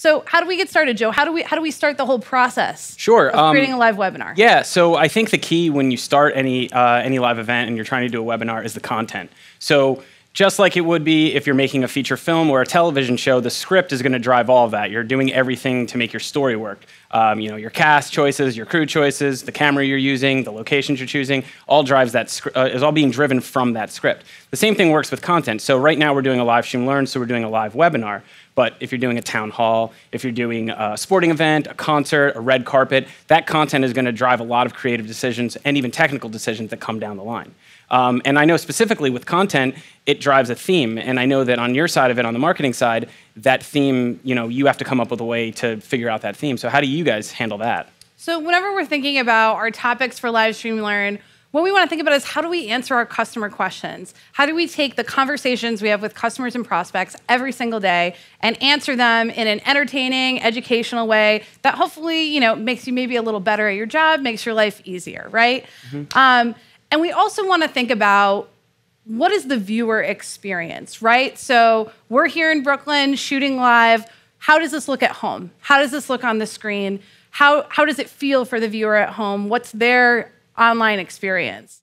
So how do we get started, Joe? How do we start the whole process? Sure, of creating a live webinar. Yeah, so I think the key when you start any live event and you're trying to do a webinar is the content. So just like it would be if you're making a feature film or a television show, the script is going to drive all of that. You're doing everything to make your story work. You know, your cast choices, your crew choices, the camera you're using, the locations you're choosing, all drives that is all being driven from that script. The same thing works with content. So right now we're doing a Livestream Learn, so we're doing a live webinar. But if you're doing a town hall, if you're doing a sporting event, a concert, a red carpet, that content is going to drive a lot of creative decisions and even technical decisions that come down the line. And I know specifically with content, it drives a theme. And I know that on your side of it, on the marketing side, that theme, you know, you have to come up with a way to figure out that theme. So how do you guys handle that? So whenever we're thinking about our topics for Livestream Learn, what we want to think about is how do we answer our customer questions? How do we take the conversations we have with customers and prospects every single day and answer them in an entertaining, educational way that hopefully, you know, makes you maybe a little better at your job, makes your life easier, right? Mm-hmm. And we also want to think about what is the viewer experience, right? So we're here in Brooklyn shooting live. How does this look at home? How does this look on the screen? How does it feel for the viewer at home? What's their online experience?